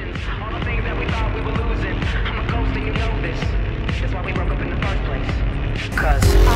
illusions, all the things that we thought we were losing. I'm a ghost and you know this. That's why we broke up in the first place. Cause